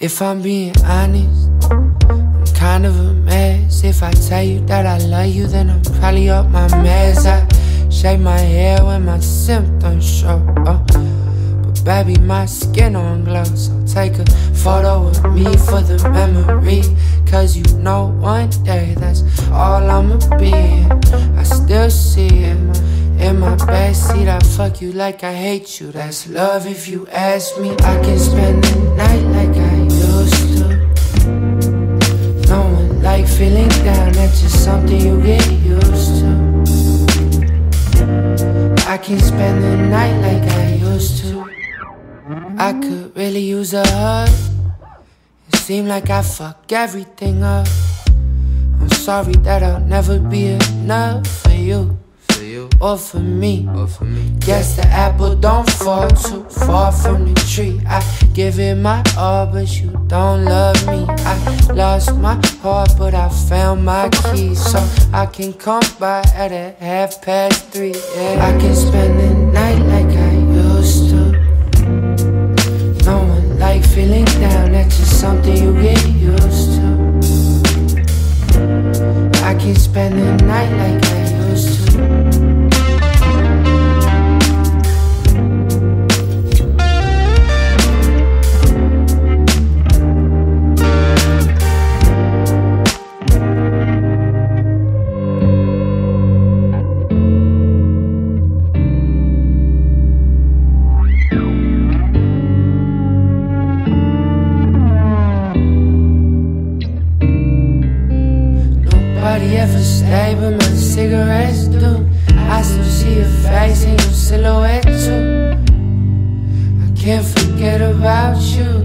If I'm being honest, I'm kind of a mess. If I tell you that I love you, then I'm probably up my meds. I shake my hair when my symptoms show up, but baby, my skin on glow. So take a photo of me for the memory, cause you know one day that's all I'ma be. I still see it in my backseat. I fuck you like I hate you. That's love if you ask me. I can spend the night like I used to. No one like feeling down. That's just something you get used to. I can spend the night like I used to. I could really use a hug. It seemed like I fuck everything up. I'm sorry that I'll never be enough for you, or for me. Guess the apple don't fall too far from the tree. I give it my all, but you don't love me. I lost my heart, but I found my key, so I can come by at a 3:30. Yeah. I can spend the night like I used to. No one like feeling down. That's just something you get used to. I can spend the night like I used to. Ever stay, but my cigarettes do. I still see your face and your silhouette too. I can't forget about you.